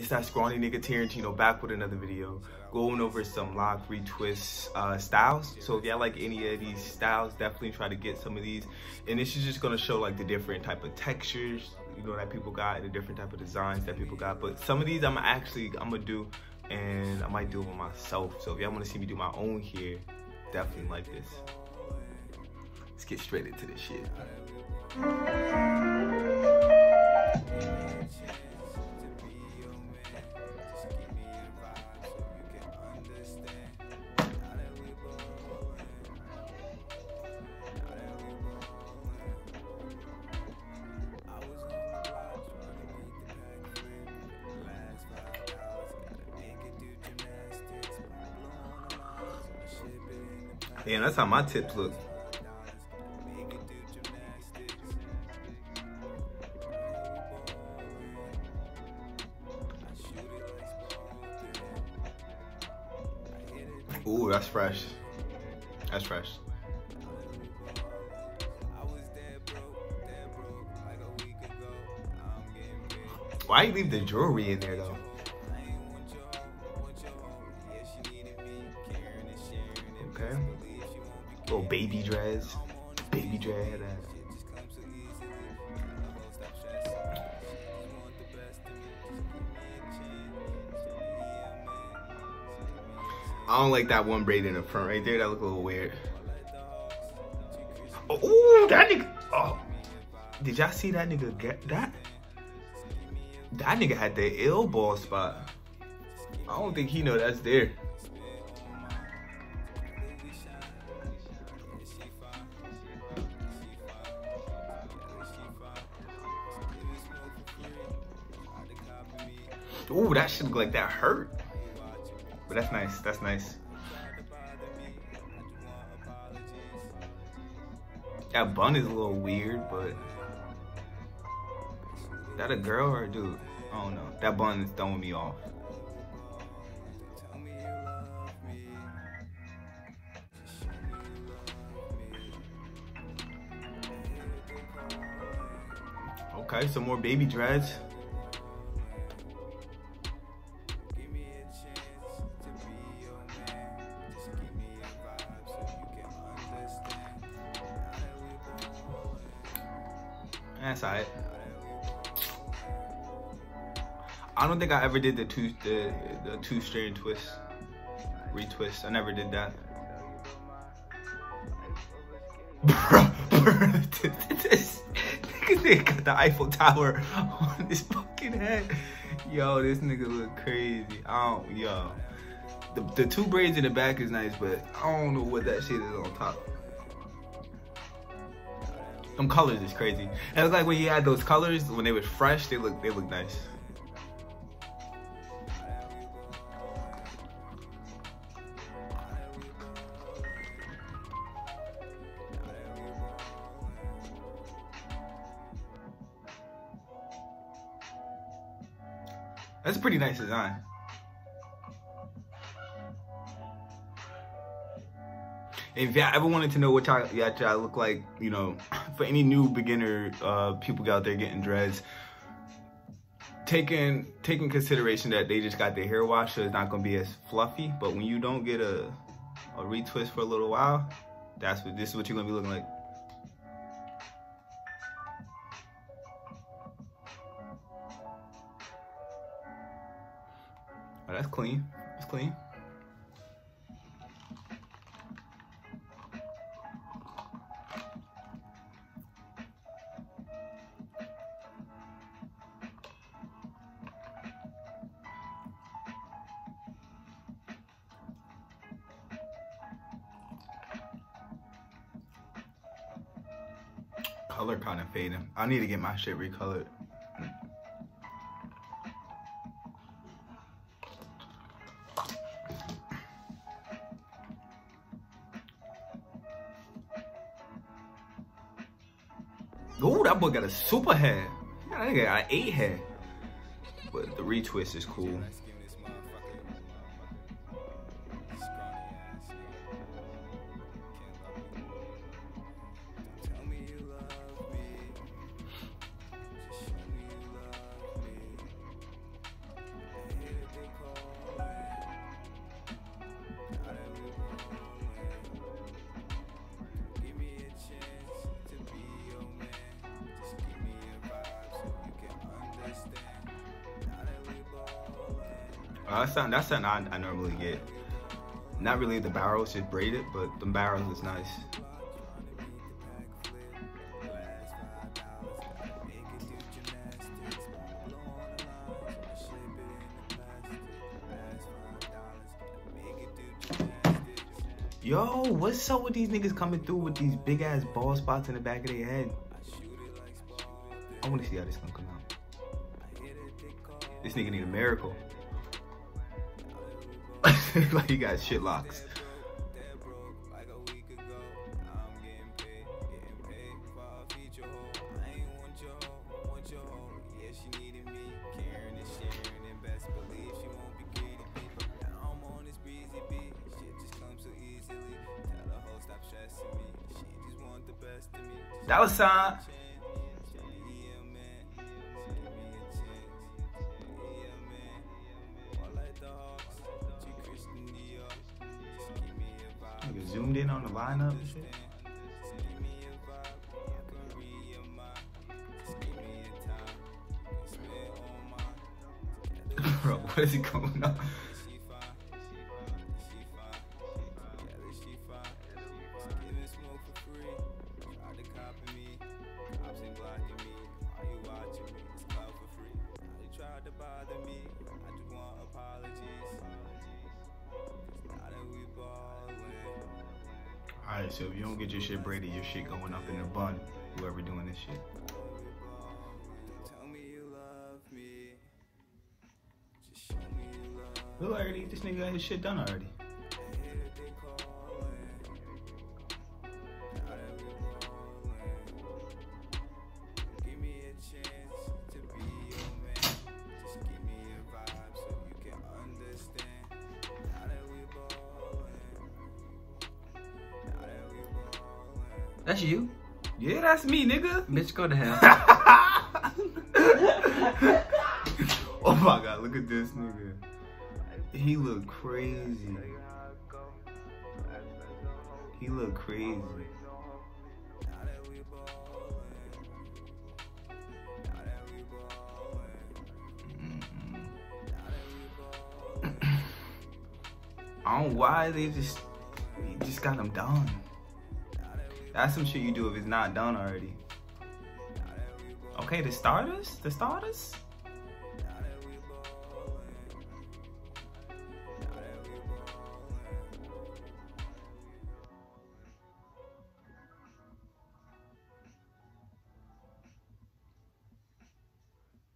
It's that Skrawny Niqqa Tarantino back with another video, going over some lock retwist styles. So if y'all like any of these styles, definitely try to get some of these. And this is just gonna show like the different type of textures, you know, that people got, and the different type of designs that people got. But some of these I'm gonna do, and I might do it myself. So if y'all wanna see me do my own hair, definitely like this. Let's get straight into this shit. Damn, that's how my tips look. Ooh, that's fresh. That's fresh. Why you leave the jewelry in there though? Okay. Little baby dress. Baby dress. I don't like that one braid in the front right there. That look a little weird. Oh, ooh, that nigga. Oh. Did y'all see that nigga get that? That nigga had the ill ball spot. I don't think he know that's there. Ooh, that shit look like that hurt. But that's nice, that's nice. That bun is a little weird, but... Is that a girl or a dude? I don't know. That bun is throwing me off. Okay, some more baby dreads. That's all right. I don't think I ever did the two-strand twist, retwist. I never did that. Bruh, this nigga got the Eiffel Tower on his fucking head. Yo, this nigga look crazy. Yo. The two braids in the back is nice, but I don't know what that shit is on top. Them colors is crazy. It was like when you had those colors, when they were fresh, they look nice. That's a pretty nice design. If y'all ever wanted to know what y'all look like, you know, for any new beginner people out there getting dreads, taking consideration that they just got their hair washed, so it's not gonna be as fluffy. But when you don't get a retwist for a little while, this is what you're gonna be looking like. Oh, that's clean. That's clean. Color kind of fading. I need to get my shit recolored. Ooh, that boy got a super head. That nigga got an 8 head. But the retwist is cool. That's something I normally get. Not really the barrels, just braid it, but the barrels is nice. Yo, what's up with these niggas coming through with these big ass bald spots in the back of their head? I wanna see how this gonna come out. This nigga need a miracle. Like, you got shit locks. That was signed. Zoomed in on the lineup. Bro, what is going on? Alright, so if you don't get your shit braided, your shit going up in a bun, whoever doing this shit. Look, already, this nigga got his shit done already. That's you? Yeah, that's me, nigga. Bitch, go to hell. Oh my god, look at this nigga. He look crazy. He look crazy. I don't know why they just got him done. That's some shit you do if it's not done already. Okay, the starters?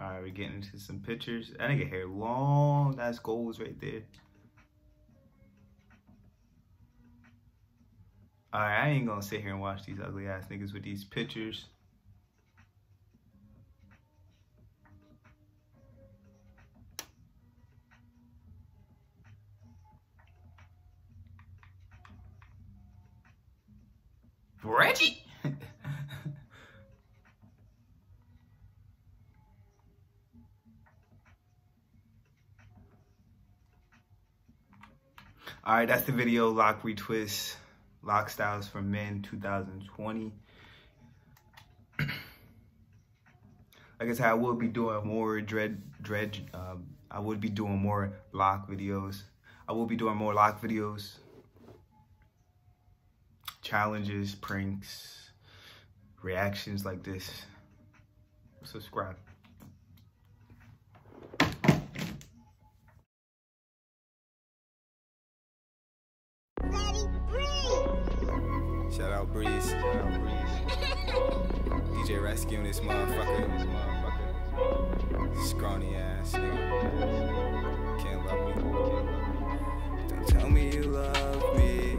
Alright, we're getting into some pictures. That nigga hair long, that's goals right there. Alright, I ain't gonna sit here and watch these ugly ass niggas with these pictures. Reggie? Alright, that's the video, Lock Retwist. Lock Styles for Men 2020. Like I said, I will be doing more lock videos, challenges, pranks, reactions like this. Subscribe. Shout out Breeze. DJ Rescue this motherfucker. Scrawny ass nigga. Can't love me. Don't tell me you love me.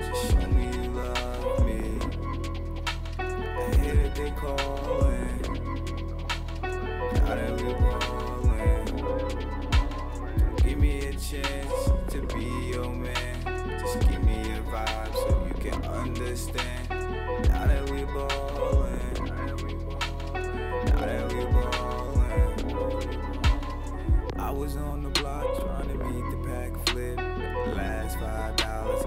Just show me you love me. I hear that they calling. Now that we ballin'. Give me a chance to be your man. Just give me a vibe. Understand now that we ballin', now that we ballin'. I was on the block trying to beat the pack flip. Last $5,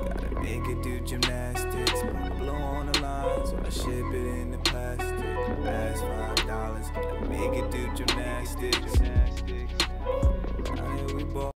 gotta make it do gymnastics. I blow on the line, so I ship it in the plastic. Last $5, gotta make it do gymnastics.